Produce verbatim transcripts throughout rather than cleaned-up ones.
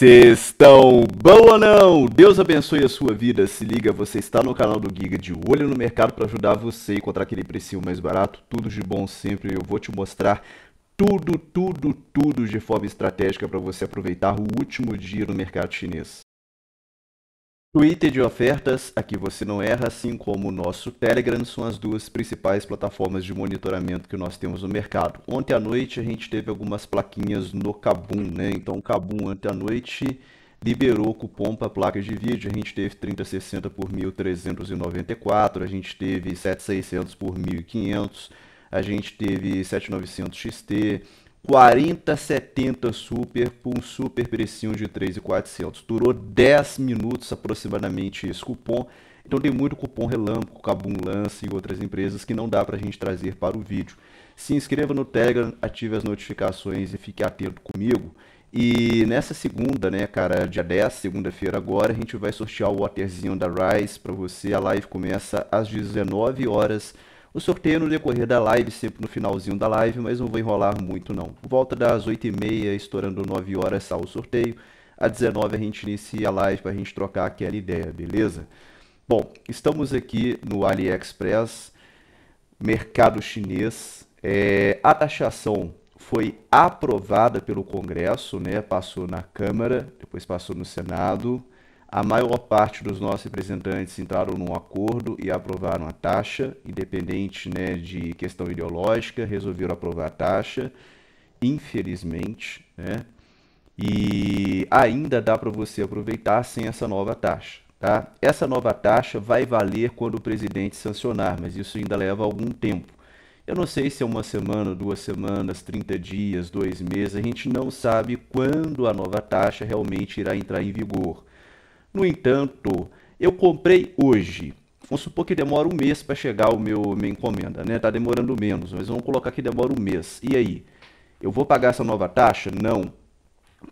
Vocês estão bom ou não? Deus abençoe a sua vida. Se liga, você está no canal do Guiga de Olho no Mercado para ajudar você a encontrar aquele precinho mais barato. Tudo de bom sempre. Eu vou te mostrar tudo, tudo, tudo de forma estratégica para você aproveitar o último dia no mercado chinês. Twitter de ofertas, aqui você não erra, assim como o nosso Telegram, são as duas principais plataformas de monitoramento que nós temos no mercado. Ontem à noite a gente teve algumas plaquinhas no Kabum, né? Então o Kabum ontem à noite liberou cupom para placas de vídeo, a gente teve trinta sessenta por mil trezentos e noventa e quatro, a gente teve setenta e seiscentos por mil e quinhentos, a gente teve setenta e nove zero zero X T, quarenta setenta super por um super precinho de três mil e quatrocentos. Durou dez minutos aproximadamente esse cupom. Então tem muito cupom relâmpago, Kabum Lance e outras empresas que não dá para a gente trazer para o vídeo. Se inscreva no Telegram, ative as notificações e fique atento comigo. E nessa segunda, né, cara, dia dez, segunda-feira agora, a gente vai sortear o waterzinho da Ryze para você. A live começa às dezenove horas. O sorteio no decorrer da live, sempre no finalzinho da live, mas não vou enrolar muito não. Por volta das oito e meia, estourando nove horas, sai o sorteio. Às dezenove horas a gente inicia a live para a gente trocar aquela ideia, beleza? Bom, estamos aqui no AliExpress, mercado chinês. É, a taxação foi aprovada pelo Congresso, né? Passou na Câmara, depois passou no Senado. A maior parte dos nossos representantes entraram num acordo e aprovaram a taxa, independente, né, de questão ideológica, resolveram aprovar a taxa, infelizmente, né? E ainda dá para você aproveitar sem essa nova taxa, tá? Essa nova taxa vai valer quando o presidente sancionar, mas isso ainda leva algum tempo. Eu não sei se é uma semana, duas semanas, trinta dias, dois meses, a gente não sabe quando a nova taxa realmente irá entrar em vigor. No entanto, eu comprei hoje, vamos supor que demora um mês para chegar o meu, minha encomenda, né? Tá demorando menos, mas vamos colocar que demora um mês. E aí, eu vou pagar essa nova taxa? Não.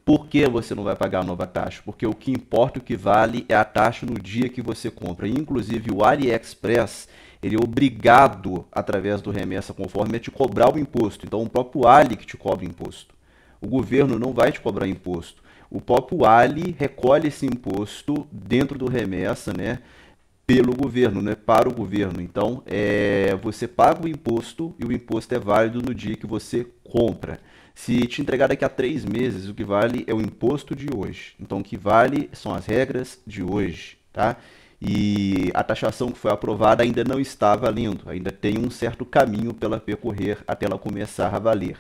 Por que você não vai pagar a nova taxa? Porque o que importa, o que vale é a taxa no dia que você compra. Inclusive o AliExpress, ele é obrigado, através do Remessa Conforme, a te cobrar o imposto. Então o próprio Ali que te cobra imposto. O governo não vai te cobrar imposto. O próprio Ali recolhe esse imposto dentro do Remessa, né, pelo governo, né, para o governo. Então, é, você paga o imposto e o imposto é válido no dia que você compra. Se te entregar daqui a três meses, o que vale é o imposto de hoje. Então, o que vale são as regras de hoje, tá? E a taxação que foi aprovada ainda não está valendo, ainda tem um certo caminho pela percorrer até ela começar a valer.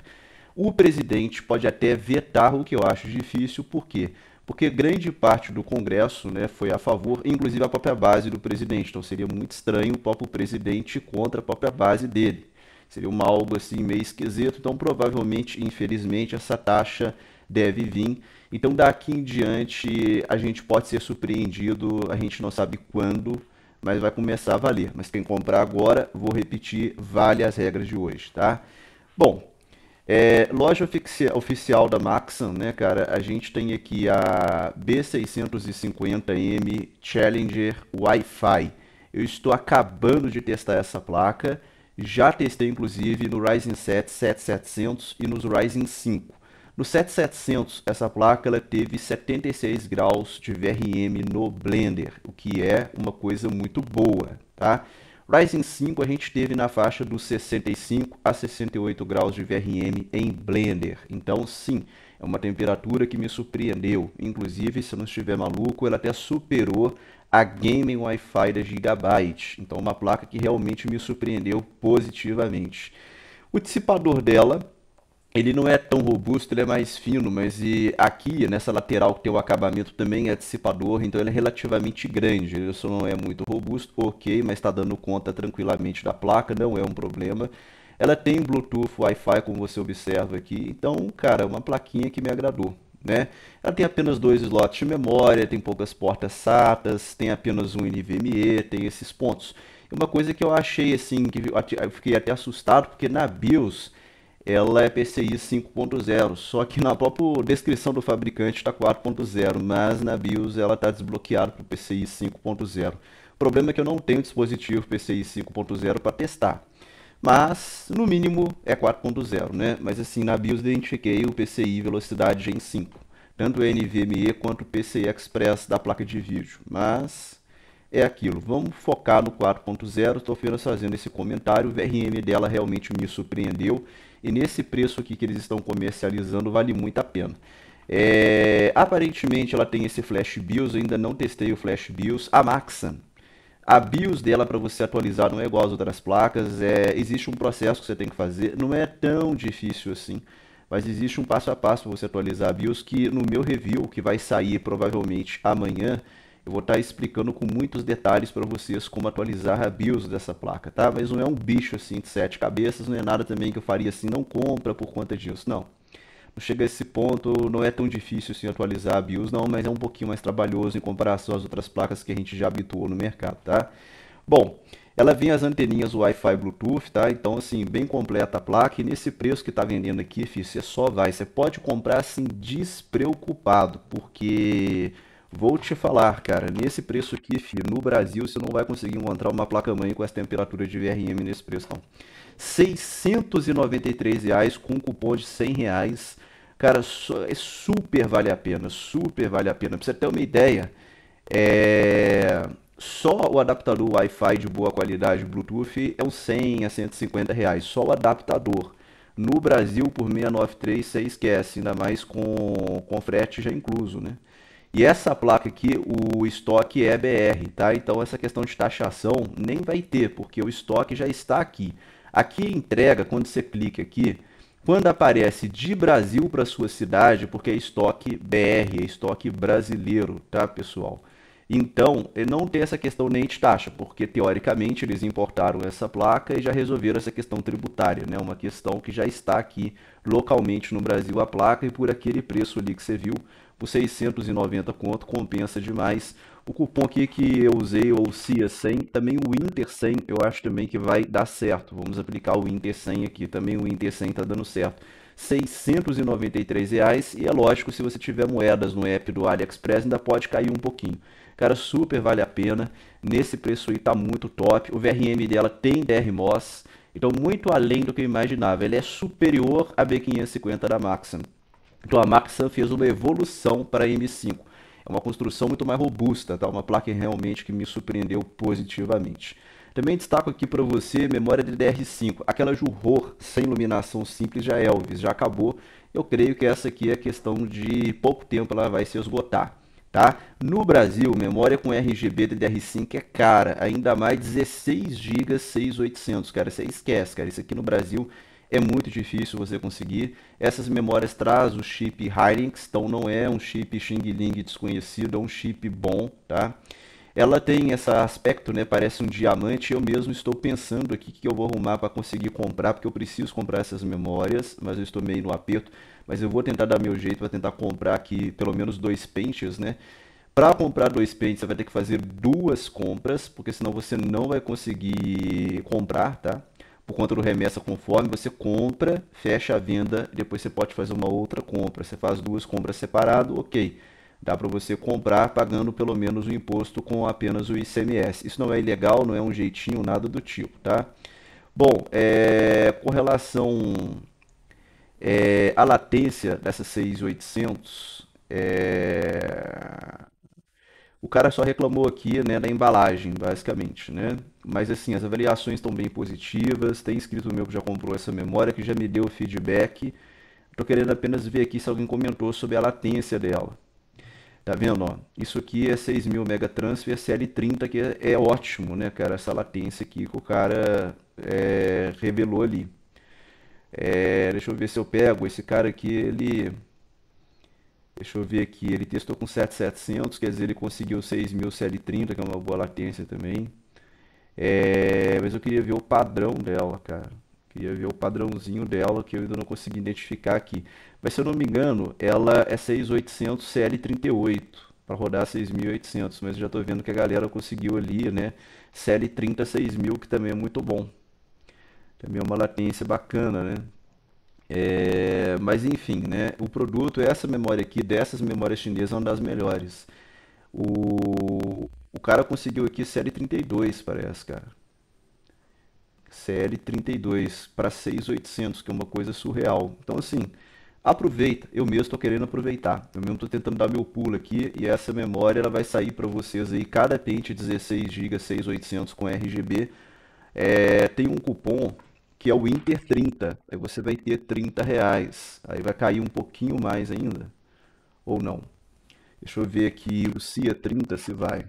O presidente pode até vetar, o que eu acho difícil. Por quê? Porque grande parte do Congresso, né, foi a favor, inclusive a própria base do presidente. Então seria muito estranho o próprio presidente contra a própria base dele. Seria uma algo assim meio esquisito. Então provavelmente, infelizmente, essa taxa deve vir. Então daqui em diante a gente pode ser surpreendido, a gente não sabe quando, mas vai começar a valer. Mas quem comprar agora, vou repetir, vale as regras de hoje, tá? Bom... É, loja oficial da Maxam, né, cara? A gente tem aqui a B seiscentos e cinquenta M Challenger Wi-Fi. Eu estou acabando de testar essa placa. Já testei, inclusive, no Ryzen sete sete mil e setecentos e nos Ryzen cinco. No sete mil e setecentos, essa placa ela teve setenta e seis graus de V R M no Blender, o que é uma coisa muito boa, tá? Ryzen cinco a gente teve na faixa dos sessenta e cinco a sessenta e oito graus de V R M em Blender. Então sim, é uma temperatura que me surpreendeu. Inclusive, se eu não estiver maluco, ela até superou a Gaming Wi-Fi da Gigabyte. Então uma placa que realmente me surpreendeu positivamente. O dissipador dela, ele não é tão robusto, ele é mais fino, mas e aqui nessa lateral que tem o acabamento também é dissipador, então ele é relativamente grande, ele só não é muito robusto, ok, mas está dando conta tranquilamente da placa, não é um problema. Ela tem Bluetooth, Wi-Fi, como você observa aqui, então, cara, é uma plaquinha que me agradou, né? Ela tem apenas dois slots de memória, tem poucas portas S A T A, tem apenas um N V M e, tem esses pontos. E uma coisa que eu achei assim, que eu fiquei até assustado, porque na BIOS... ela é PCI cinco ponto zero, só que na própria descrição do fabricante está quatro ponto zero, mas na BIOS ela está desbloqueada para o PCI cinco ponto zero. O problema é que eu não tenho dispositivo PCI cinco ponto zero para testar, mas no mínimo é quatro ponto zero, né? Mas assim, na BIOS identifiquei o PCI velocidade Gen cinco. tanto o N V M E quanto o P C I Express da placa de vídeo, mas é aquilo, vamos focar no quatro ponto zero, estou apenas fazendo esse comentário, o V R M dela realmente me surpreendeu, e nesse preço aqui que eles estão comercializando vale muito a pena. É, aparentemente ela tem esse Flash BIOS, eu ainda não testei o Flash BIOS, a Maxam. A BIOS dela para você atualizar não é igual às outras placas, é, existe um processo que você tem que fazer, não é tão difícil assim, mas existe um passo a passo para você atualizar a BIOS que no meu review, que vai sair provavelmente amanhã, eu vou estar explicando com muitos detalhes para vocês como atualizar a BIOS dessa placa, tá? Mas não é um bicho assim de sete cabeças, não é nada também que eu faria assim, não compra por conta disso, não. Chega a esse ponto, não é tão difícil assim atualizar a BIOS não, mas é um pouquinho mais trabalhoso em comparação às outras placas que a gente já habituou no mercado, tá? Bom, ela vem as anteninhas Wi-Fi Bluetooth, tá? Então assim, bem completa a placa e nesse preço que tá vendendo aqui, filho, você só vai, você pode comprar assim despreocupado, porque vou te falar, cara, nesse preço aqui, filho, no Brasil você não vai conseguir encontrar uma placa-mãe com essa temperatura de V R M nesse preço não. seiscentos e noventa e três reais com um cupom de cem reais. Cara, super vale a pena, super vale a pena. Pra você ter uma ideia, é... só o adaptador Wi-Fi de boa qualidade Bluetooth é uns cem a cento e cinquenta reais, só o adaptador. No Brasil, por seiscentos e noventa e três, você esquece, ainda mais com, com frete já incluso, né? E essa placa aqui, o estoque é B R, tá? Então essa questão de taxação nem vai ter, porque o estoque já está aqui. Aqui entrega, quando você clica aqui, quando aparece de Brasil para sua cidade, porque é estoque B R, é estoque brasileiro, tá, pessoal? Então, não tem essa questão nem de taxa, porque teoricamente eles importaram essa placa e já resolveram essa questão tributária, né? Uma questão que já está aqui localmente no Brasil a placa e por aquele preço ali que você viu, por seiscentos e noventa conto, compensa demais. O cupom aqui que eu usei, o C I A cem, também o Inter cem, eu acho também que vai dar certo. Vamos aplicar o Inter cem aqui, também o Inter cem está dando certo. seiscentos e noventa e três reais, e é lógico, se você tiver moedas no app do AliExpress, ainda pode cair um pouquinho. Cara, super vale a pena, nesse preço aí tá muito top. O V R M dela tem D R M O S, então muito além do que eu imaginava. Ele é superior à B quinhentos e cinquenta da Maxam. Então a Maxam fez uma evolução para a M cinco. É uma construção muito mais robusta, tá? Uma placa realmente que me surpreendeu positivamente. Também destaco aqui para você memória D D R cinco. Aquela Juhor sem iluminação simples já Elvis, já acabou. Eu creio que essa aqui é questão de pouco tempo, ela vai se esgotar, tá? No Brasil, memória com R G B D D R cinco é cara, ainda mais dezesseis gigas seis mil e oitocentos, cara, você esquece, cara, isso aqui no Brasil é muito difícil você conseguir. Essas memórias traz o chip Hynix, então não é um chip Xing Ling desconhecido, é um chip bom, tá? Ela tem esse aspecto, né, parece um diamante, eu mesmo estou pensando aqui que eu vou arrumar para conseguir comprar, porque eu preciso comprar essas memórias, mas eu estou meio no aperto, mas eu vou tentar dar meu jeito para tentar comprar aqui pelo menos dois pentes, né? Para comprar dois pentes você vai ter que fazer duas compras, porque senão você não vai conseguir comprar, tá? Por conta do Remessa Conforme, você compra, fecha a venda, depois você pode fazer uma outra compra. Você faz duas compras separado, ok. Dá para você comprar pagando pelo menos o imposto com apenas o I C M S. Isso não é ilegal, não é um jeitinho, nada do tipo, tá? Bom, é, com relação é, à latência dessa seis mil e oitocentos, é... o cara só reclamou aqui, né, da embalagem, basicamente, né? Mas assim, as avaliações estão bem positivas, tem inscrito meu que já comprou essa memória, que já me deu feedback. Tô querendo apenas ver aqui se alguém comentou sobre a latência dela. Tá vendo, ó? Isso aqui é seis mil Megatransfer C L trinta, que é, é ótimo, né, cara? Essa latência aqui que o cara é, revelou ali. É, deixa eu ver se eu pego esse cara aqui, ele... Deixa eu ver aqui, ele testou com sete mil e setecentos, quer dizer, ele conseguiu seis mil C L trinta, que é uma boa latência também. É, mas eu queria ver o padrão dela, cara. Queria ver o padrãozinho dela, que eu ainda não consegui identificar aqui. Mas se eu não me engano, ela é seis mil e oitocentos C L trinta e oito, para rodar seis mil e oitocentos. Mas eu já estou vendo que a galera conseguiu ali, né? C L trinta seis mil, que também é muito bom. Também é uma latência bacana, né? É, mas enfim, né? O produto, essa memória aqui, dessas memórias chinesas, é uma das melhores. O, o cara conseguiu aqui C L trinta e dois, parece, cara. C L trinta e dois para seis mil e oitocentos, que é uma coisa surreal. Então, assim, Aproveita, eu mesmo estou querendo aproveitar, eu mesmo estou tentando dar meu pulo aqui, e essa memória ela vai sair para vocês aí, cada pente dezesseis gigas seis mil e oitocentos com R G B, é, tem um cupom que é o Inter trinta, aí você vai ter trinta reais, aí vai cair um pouquinho mais ainda, ou não, deixa eu ver aqui o C I A trinta se vai,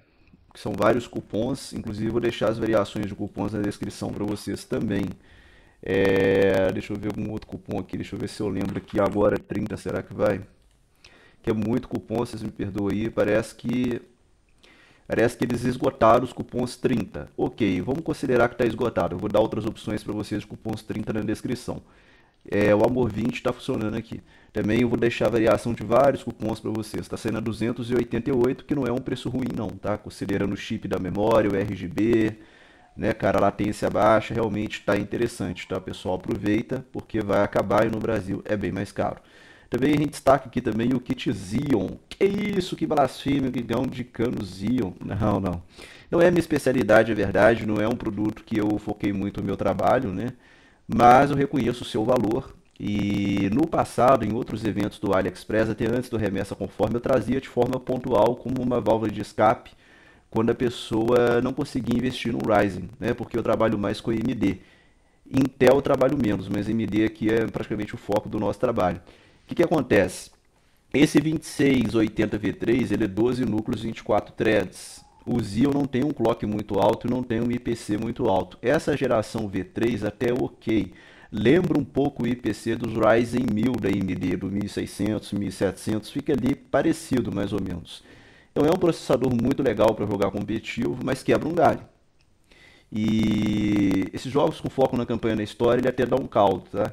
que são vários cupons, inclusive vou deixar as variações de cupons na descrição para vocês também. É, deixa eu ver algum outro cupom aqui, deixa eu ver se eu lembro aqui agora, trinta, será que vai? Que é muito cupom, vocês me perdoam aí, parece que parece que eles esgotaram os cupons trinta. Ok, vamos considerar que está esgotado, eu vou dar outras opções para vocês de cupons trinta na descrição. É, o Amor vinte está funcionando aqui. Também eu vou deixar a variação de vários cupons para vocês, está saindo a duzentos e oitenta e oito, que não é um preço ruim não, tá? Considerando o chip da memória, o R G B... Né, cara, a latência baixa realmente está interessante, tá, pessoal? Aproveita, porque vai acabar e no Brasil é bem mais caro. Também a gente destaca aqui também o kit Xeon. Que isso, que blasfêmia, que gão de cano Xeon. Não, não. Não é a minha especialidade, é verdade, não é um produto que eu foquei muito no meu trabalho, né? Mas eu reconheço o seu valor. E no passado, em outros eventos do AliExpress, até antes do Remessa Conforme, eu trazia de forma pontual como uma válvula de escape quando a pessoa não conseguir investir no Ryzen, né? Porque eu trabalho mais com A M D. Intel eu trabalho menos, mas A M D aqui é praticamente o foco do nosso trabalho. O que, que acontece? Esse vinte e seis oitenta V três, ele é doze núcleos, vinte e quatro threads. O Xeon não tem um clock muito alto e não tem um I P C muito alto. Essa geração V três até ok. Lembra um pouco o I P C dos Ryzen mil da A M D, do mil e seiscentos, mil e setecentos, fica ali parecido mais ou menos. Então é um processador muito legal para jogar competitivo, mas quebra um galho. E esses jogos com foco na campanha na história, ele até dá um caldo, tá?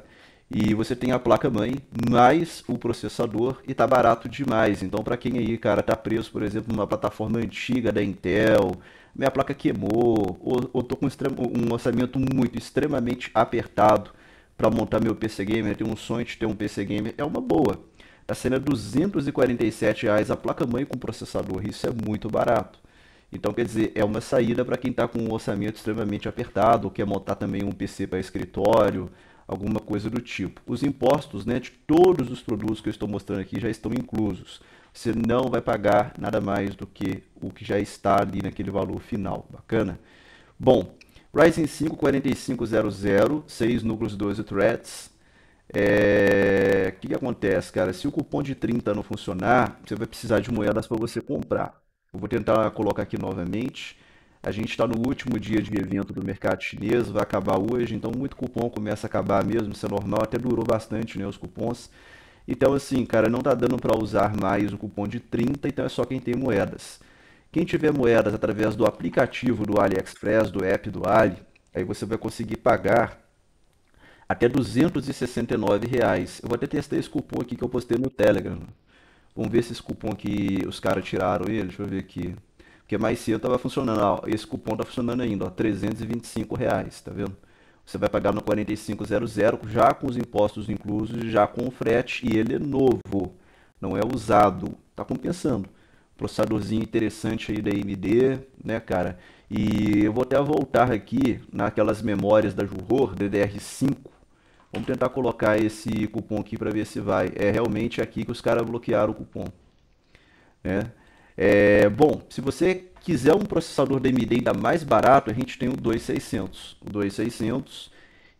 E você tem a placa-mãe, mais o processador, e tá barato demais. Então para quem aí, cara, tá preso, por exemplo, numa plataforma antiga da Intel, minha placa queimou, ou, ou tô com um orçamento muito, extremamente apertado para montar meu P C Gamer, tem um sonho de ter um P C Gamer, é uma boa. Está sendo duzentos e quarenta e sete reais a placa-mãe com processador, isso é muito barato. Então, quer dizer, é uma saída para quem está com um orçamento extremamente apertado, ou quer montar também um P C para escritório, alguma coisa do tipo. Os impostos, né, de todos os produtos que eu estou mostrando aqui já estão inclusos. Você não vai pagar nada mais do que o que já está ali naquele valor final. Bacana? Bom, Ryzen cinco quarenta e cinco zero zero, seis núcleos, doze threads. É... O que, que acontece, cara? Se o cupom de trinta não funcionar, você vai precisar de moedas para você comprar. Eu vou tentar colocar aqui novamente. A gente está no último dia de evento do mercado chinês, vai acabar hoje, então muito cupom começa a acabar mesmo, isso é normal, até durou bastante, né, os cupons. Então assim, cara, não tá dando para usar mais o cupom de trinta, então é só quem tem moedas. Quem tiver moedas através do aplicativo do AliExpress, do app do Ali, aí você vai conseguir pagar até duzentos e sessenta e nove reais. Eu vou até testar esse cupom aqui que eu postei no Telegram. Vamos ver se esse cupom aqui, os caras tiraram ele. Deixa eu ver aqui. Porque mais cedo estava funcionando. Ó, esse cupom está funcionando ainda. Ó, trezentos e vinte e cinco reais, tá vendo? Você vai pagar no quarenta e cinco zero zero, já com os impostos inclusos, já com o frete. E ele é novo, não é usado. Tá compensando. Processadorzinho interessante aí da A M D, né, cara? E eu vou até voltar aqui naquelas memórias da Juhor, D D R cinco. Vamos tentar colocar esse cupom aqui para ver se vai. É realmente aqui que os caras bloquearam o cupom. Né? É, bom, se você quiser um processador da A M D ainda mais barato, a gente tem o dois mil e seiscentos. O dois mil e seiscentos,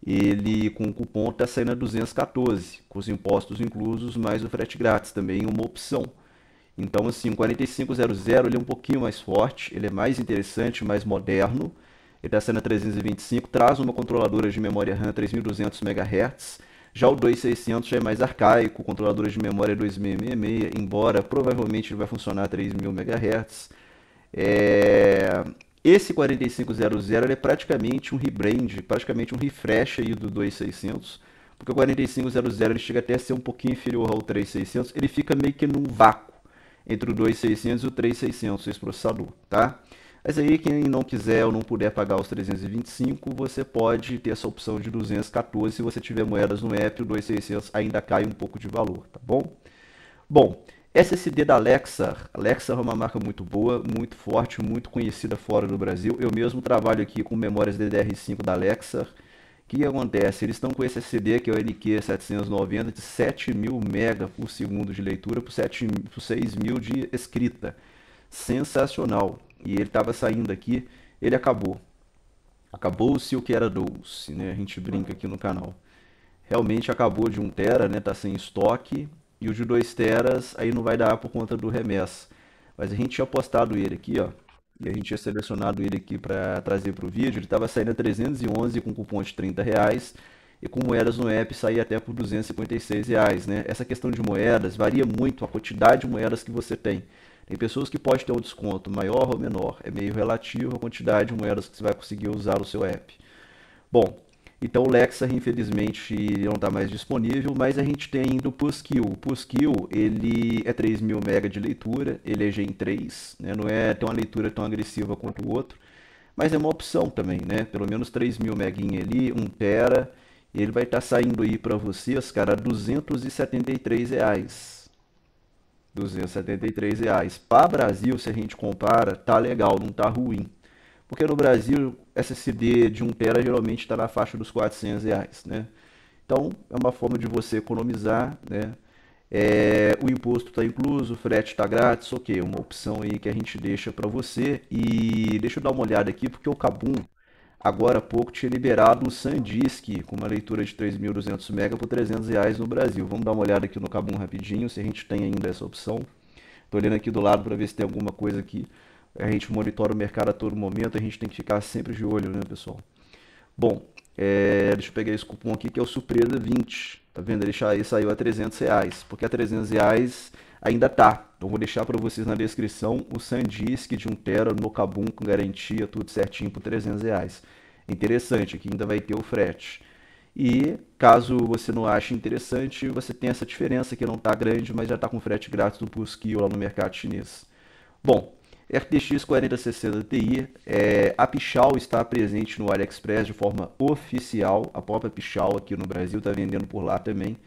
ele com o cupom está saindo a duzentos e quatorze, com os impostos inclusos, mais o frete grátis também, uma opção. Então assim, o quarenta e cinco zero zero ele é um pouquinho mais forte, ele é mais interessante, mais moderno. Ele está sendo a trezentos e vinte e cinco, traz uma controladora de memória RAM três mil e duzentos megahertz. Já o dois mil e seiscentos já é mais arcaico, controladora de memória dois mil e seiscentos e sessenta e seis, embora provavelmente ele vai funcionar a três mil megahertz. É... Esse quarenta e cinco zero zero ele é praticamente um rebrand, praticamente um refresh aí do dois mil e seiscentos. Porque o quarenta e cinco zero zero ele chega até a ser um pouquinho inferior ao três mil e seiscentos, ele fica meio que num vácuo entre o dois mil e seiscentos e o três mil e seiscentos, esse processador, tá? Mas aí quem não quiser ou não puder pagar os trezentos e vinte e cinco, você pode ter essa opção de duzentos e quatorze, se você tiver moedas no app, o dois mil e seiscentos ainda cai um pouco de valor, tá bom? Bom, S S D da Lexar, a Lexar é uma marca muito boa, muito forte, muito conhecida fora do Brasil, eu mesmo trabalho aqui com memórias D D R cinco da Lexar, que acontece? Eles estão com esse S S D, que é o N Q setecentos e noventa, de sete mil megabytes por segundo de leitura, por, por seis mil de escrita. Sensacional. E ele estava saindo aqui, ele acabou. Acabou-se o que era doce, né? A gente brinca aqui no canal. Realmente acabou de um terabyte, né? Tá sem estoque. E o de dois terabytes aí não vai dar por conta do remessa. Mas a gente tinha postado ele aqui, ó. E a gente tinha selecionado ele aqui para trazer para o vídeo. Ele estava saindo a trezentos e onze com cupom de trinta reais. E com moedas no app saía até por duzentos e cinquenta e seis reais, né? Essa questão de moedas varia muito a quantidade de moedas que você tem. Tem pessoas que podem ter um desconto maior ou menor. É meio relativo a quantidade de moedas que você vai conseguir usar no seu app. Bom, então o Lexar infelizmente não está mais disponível, mas a gente tem ainda o Puskill. O Puskill, ele é três mil megabytes de leitura, ele é Gen três, né? Não é tão uma leitura tão agressiva quanto o outro, mas é uma opção também, né? Pelo menos três mil megabytes ali, um terabyte, ele vai estar tá saindo aí para vocês, cara, duzentos e setenta e três reais. duzentos e setenta e três reais. Para Brasil, se a gente compara, tá legal, não tá ruim. Porque no Brasil, S S D de um terabyte geralmente está na faixa dos quatrocentos reais, né? Então, é uma forma de você economizar, né? É, o imposto está incluso, o frete está grátis, ok. Uma opção aí que a gente deixa para você. E deixa eu dar uma olhada aqui, porque o Kabum, agora há pouco, tinha liberado o SanDisk, com uma leitura de três mil e duzentos megabytes por trezentos reais no Brasil. Vamos dar uma olhada aqui no Kabum rapidinho, se a gente tem ainda essa opção. Estou olhando aqui do lado para ver se tem alguma coisa aqui. A gente monitora o mercado a todo momento, a gente tem que ficar sempre de olho, né, pessoal? Bom, é, deixa eu pegar esse cupom aqui, que é o Surpresa vinte, tá vendo? Ele saiu a trezentos reais, porque a trezentos reais ainda tá. Então vou deixar para vocês na descrição o SanDisk de um terabyte no Kabum, com garantia, tudo certinho, por trezentos reais. Interessante, aqui ainda vai ter o frete. E caso você não ache interessante, você tem essa diferença que não tá grande, mas já tá com frete grátis do Puskill lá no mercado chinês. Bom, R T X quarenta sessenta Ti, é, a Pichau está presente no AliExpress de forma oficial, a própria Pichau aqui no Brasil está vendendo por lá também.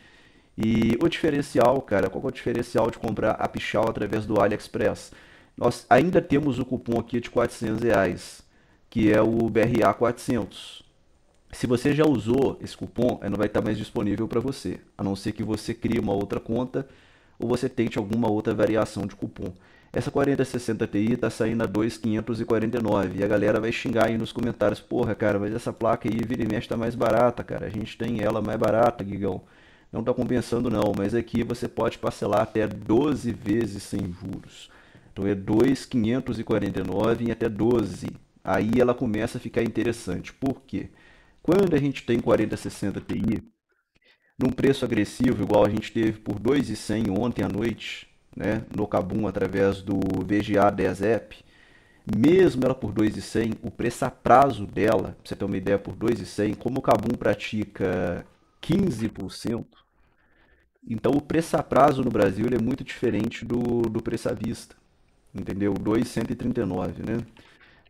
E o diferencial, cara, qual é o diferencial de comprar a Pichau através do AliExpress? Nós ainda temos o cupom aqui de quatrocentos reais, que é o B R A quatrocentos. Se você já usou esse cupom, não vai estar mais disponível para você, a não ser que você crie uma outra conta ou você tente alguma outra variação de cupom. Essa quarenta sessenta Ti tá saindo a dois mil quinhentos e quarenta e nove reais. E a galera vai xingar aí nos comentários. Porra, cara, mas essa placa aí, vira e mexe, tá mais barata, cara. A gente tem ela mais barata, Guigão. Não tá compensando não, mas aqui você pode parcelar até doze vezes sem juros. Então é dois mil quinhentos e quarenta e nove reais em até doze. Aí ela começa a ficar interessante. Por quê? Quando a gente tem quarenta sessenta Ti, num preço agressivo, igual a gente teve por dois mil e cem reais ontem à noite, né, no Kabum através do V G A dez app, mesmo ela por dois mil e cem reais, o preço a prazo dela, pra você ter uma ideia, por dois mil e cem reais, como o Kabum pratica quinze por cento, então o preço a prazo no Brasil ele é muito diferente do, do preço à vista, entendeu? dois mil cento e trinta e nove reais, né?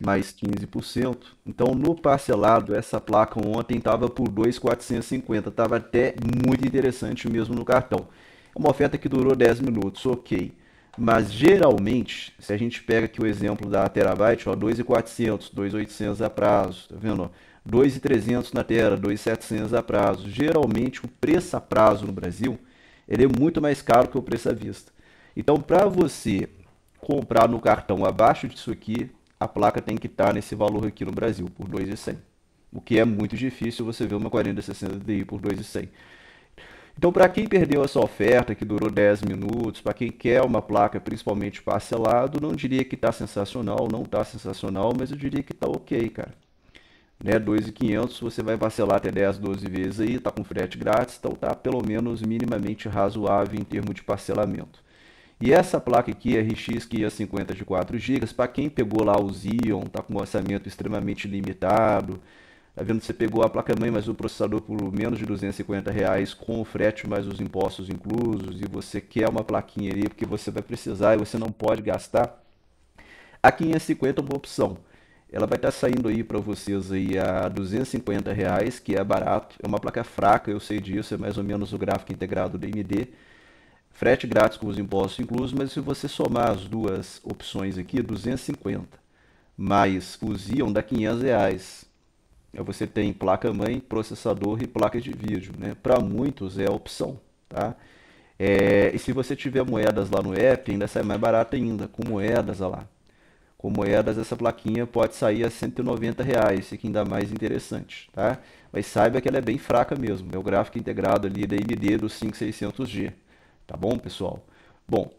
Mais quinze por cento. Então no parcelado, essa placa ontem estava por dois mil quatrocentos e cinquenta reais, estava até muito interessante mesmo no cartão. Uma oferta que durou dez minutos, ok. Mas geralmente, se a gente pega aqui o exemplo da Terabyte, ó, dois mil e quatrocentos, dois mil e oitocentos a prazo, tá vendo? dois mil e trezentos na Tera, dois mil e setecentos a prazo. Geralmente o preço a prazo no Brasil, ele é muito mais caro que o preço à vista. Então, para você comprar no cartão abaixo disso aqui, a placa tem que estar nesse valor aqui no Brasil, por dois mil e cem reais. O que é muito difícil você ver uma quarenta sessenta Ti por dois mil e cem reais. Então, para quem perdeu essa oferta, que durou dez minutos, para quem quer uma placa principalmente parcelado, não diria que está sensacional, não está sensacional, mas eu diria que está ok, cara. Né? dois mil e quinhentos, você vai parcelar até dez, doze vezes aí, está com frete grátis, então está pelo menos minimamente razoável em termos de parcelamento. E essa placa aqui, R X quinhentos e cinquenta de quatro gigas, para quem pegou lá o Xeon, está com um orçamento extremamente limitado, tá vendo? Você pegou a placa-mãe mais o processador por menos de duzentos e cinquenta reais, com o frete mais os impostos inclusos, e você quer uma plaquinha ali porque você vai precisar e você não pode gastar. A quinhentos e cinquenta é uma opção. Ela vai estar saindo aí para vocês aí a duzentos e cinquenta reais, que é barato. É uma placa fraca, eu sei disso, é mais ou menos o gráfico integrado da A M D. Frete grátis com os impostos inclusos, mas se você somar as duas opções aqui, duzentos e cinquenta mais o Xeon dá quinhentos reais. você tem placa-mãe, processador e placa de vídeo, né? Para muitos é a opção, tá? É, e se você tiver moedas lá no app, ainda sai mais barato ainda, com moedas, olha lá. Com moedas, essa plaquinha pode sair a cento e noventa reais, isso aqui ainda mais interessante, tá? Mas saiba que ela é bem fraca mesmo, é o gráfico integrado ali da A M D do cinco mil e seiscentos G, tá bom, pessoal? Bom,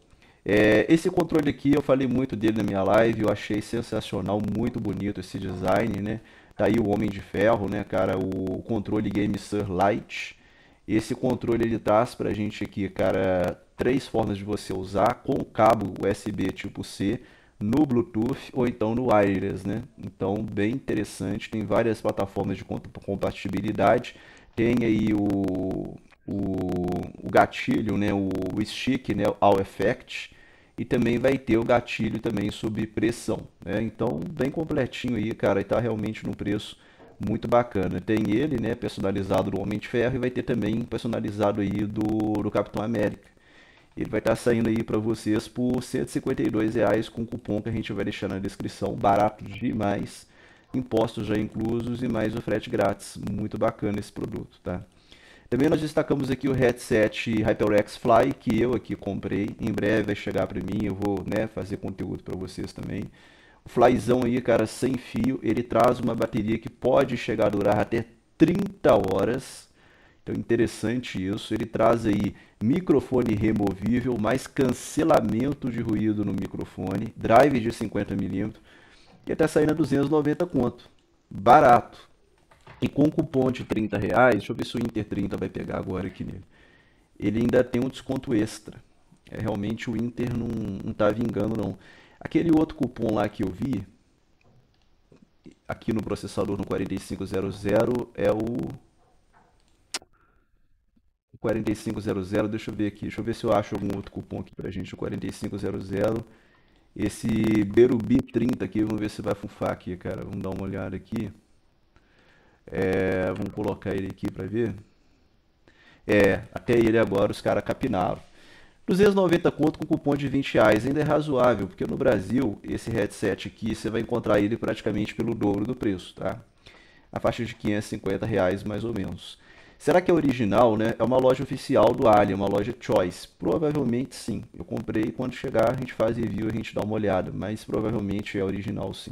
é, esse controle aqui, eu falei muito dele na minha live, eu achei sensacional, muito bonito esse design, né? Tá aí o Homem de Ferro, né, cara, o controle Game Sur Lite. Esse controle, ele traz pra gente aqui, cara, três formas de você usar, com o cabo U S B tipo C, no Bluetooth ou então no wireless, né? Então, bem interessante, tem várias plataformas de compatibilidade, tem aí o, o, o gatilho, né? o, o stick, né? All Effect, e também vai ter o gatilho também sob pressão, né? Então, bem completinho aí, cara, e tá realmente num preço muito bacana. Tem ele, né, personalizado do Homem de Ferro, e vai ter também personalizado aí do, do Capitão América. Ele vai estar saindo aí para vocês por cento e cinquenta e dois reais, com o cupom que a gente vai deixar na descrição. Barato demais, impostos já inclusos e mais o frete grátis. Muito bacana esse produto, tá? Também nós destacamos aqui o headset HyperX Fly, que eu aqui comprei. Em breve vai chegar para mim, eu vou, né, fazer conteúdo para vocês também. O Flyzão aí, cara, sem fio, ele traz uma bateria que pode chegar a durar até trinta horas. Então, interessante isso. Ele traz aí microfone removível, mais cancelamento de ruído no microfone, drive de cinquenta milímetros, e até saindo a duzentos e noventa conto. Barato. E com um cupom de trinta reais, deixa eu ver se o Inter trinta vai pegar agora aqui nele. Ele ainda tem um desconto extra. É, realmente o Inter não, não tá vingando, não. Aquele outro cupom lá que eu vi, aqui no processador no quarenta e cinco zero zero, é o... quarenta e cinco zero zero, deixa eu ver aqui, deixa eu ver se eu acho algum outro cupom aqui pra gente, o quarenta e cinco zero zero, esse Berubi trinta aqui, vamos ver se vai funfar aqui, cara, vamos dar uma olhada aqui, é, vamos colocar ele aqui pra ver, é, até ele agora os caras capinaram, duzentos e noventa conto com cupom de vinte reais, ainda é razoável, porque no Brasil, esse headset aqui, você vai encontrar ele praticamente pelo dobro do preço, tá, a faixa de quinhentos e cinquenta reais mais ou menos. Será que é original, né? É uma loja oficial do Ali, é uma loja Choice. Provavelmente sim. Eu comprei e quando chegar a gente faz review, a gente dá uma olhada. Mas provavelmente é original sim.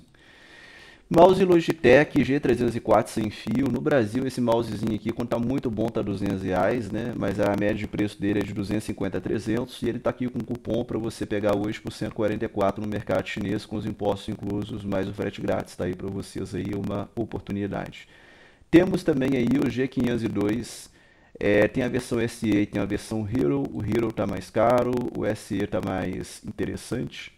Mouse Logitech G trezentos e quatro sem fio. No Brasil esse mousezinho aqui, quando tá muito bom, tá duzentos reais, né? Mas a média de preço dele é de duzentos e cinquenta a trezentos. E ele tá aqui com cupom para você pegar hoje por cento e quarenta e quatro reais no mercado chinês, com os impostos inclusos, mais o frete grátis. Tá aí para vocês aí uma oportunidade. Temos também aí o G quinhentos e dois, é, tem a versão S E, tem a versão Hero, o Hero está mais caro, o S E está mais interessante.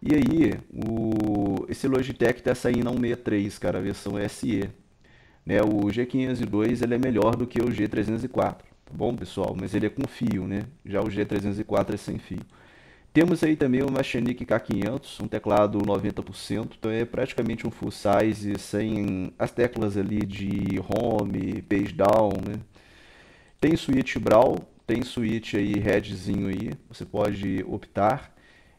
E aí, o, esse Logitech está saindo a cento e sessenta e três, cara, a versão S E. Né? O G quinhentos e dois ele é melhor do que o G trezentos e quatro, tá bom, pessoal? Mas ele é com fio, né? Já o G trezentos e quatro é sem fio. Temos aí também o Machinic K quinhentos, um teclado noventa por cento, então é praticamente um full size, sem as teclas ali de home, page down, né? Tem switch Brawl, tem switch aí, headzinho aí, você pode optar.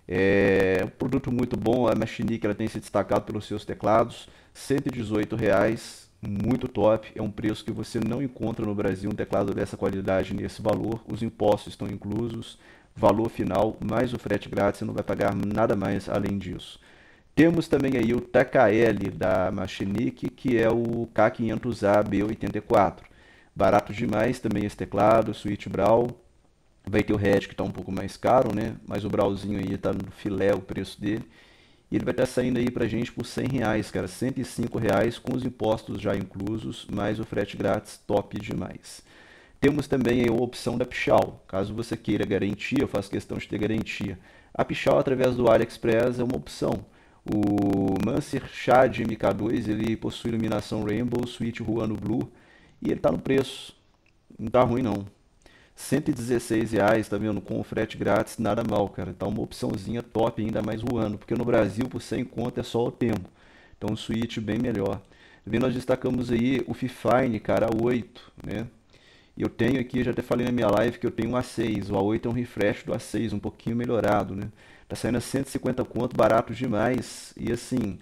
É um produto muito bom, a Machinic ela tem se destacado pelos seus teclados, cento e dezoito reais, muito top, é um preço que você não encontra no Brasil, um teclado dessa qualidade nesse valor, os impostos estão inclusos. Valor final, mais o frete grátis, você não vai pagar nada mais além disso. Temos também aí o T K L da Machinic, que é o K quinhentos A B oitenta e quatro. Barato demais também esse teclado, switch Brawl. Vai ter o Red que está um pouco mais caro, né? Mas o Brawlzinho aí está no filé o preço dele. E ele vai estar tá saindo aí pra gente por cem reais, cara. cento e cinco reais com os impostos já inclusos, mais o frete grátis, top demais. Temos também a opção da Pichau, caso você queira garantia, eu faço questão de ter garantia. A Pichau através do AliExpress é uma opção. O Mansur Chad M K dois, ele possui iluminação Rainbow, Switch Ruano Blue, e ele está no preço, não está ruim não. cento e dezesseis reais, tá vendo, com frete grátis, nada mal, cara. Tá uma opçãozinha top, ainda mais Ruano, porque no Brasil por cem conto é só o tempo. Então um Switch bem melhor. Também nós destacamos aí o Fifine, cara, oito, né? Eu tenho aqui, já até falei na minha live, que eu tenho um A seis. O A oito é um refresh do A seis, um pouquinho melhorado, né? Tá saindo a cento e cinquenta conto, barato demais. E assim,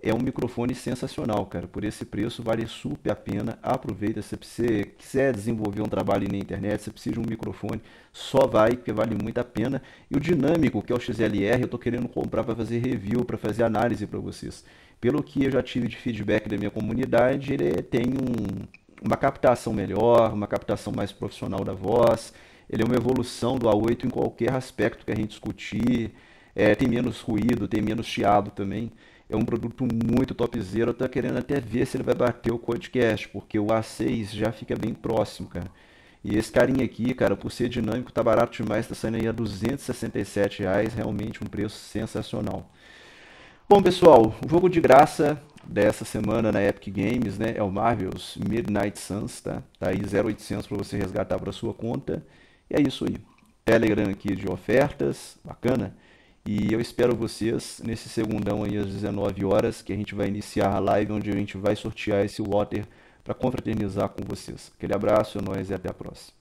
É um microfone sensacional, cara. Por esse preço vale super a pena. Aproveita, se você quiser desenvolver um trabalho na internet, se precisa de um microfone, só vai, porque vale muito a pena. E o dinâmico, que é o X L R, eu estou querendo comprar para fazer review, para fazer análise para vocês. Pelo que eu já tive de feedback da minha comunidade, ele tem um, uma captação melhor, uma captação mais profissional da voz. Ele é uma evolução do A oito em qualquer aspecto que a gente discutir. É, tem menos ruído, tem menos chiado também. É um produto muito topzera, eu tô querendo até ver se ele vai bater o podcast, porque o A seis já fica bem próximo, cara. E esse carinha aqui, cara, por ser dinâmico, tá barato demais, tá saindo aí a duzentos e sessenta e sete reais, realmente um preço sensacional. Bom, pessoal, o jogo de graça dessa semana na Epic Games, né, é o Marvel's Midnight Suns, tá? Tá aí zero oitocentos para você resgatar para sua conta. E é isso aí. Telegram aqui de ofertas, bacana. E eu espero vocês nesse segundão aí às dezenove horas, que a gente vai iniciar a live onde a gente vai sortear esse water para confraternizar com vocês. Aquele abraço, é nóis e até a próxima.